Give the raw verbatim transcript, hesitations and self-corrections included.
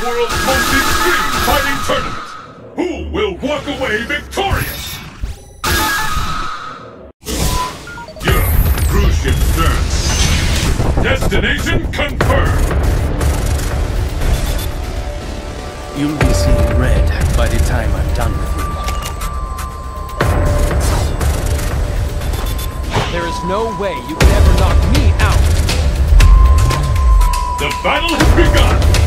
the world's most extreme fighting tournament. Who will walk away victorious? Europe, cruise ship stern. Destination confirmed. You'll be seeing red by the time I'm done with you. There is no way you can ever knock me out. The battle has begun!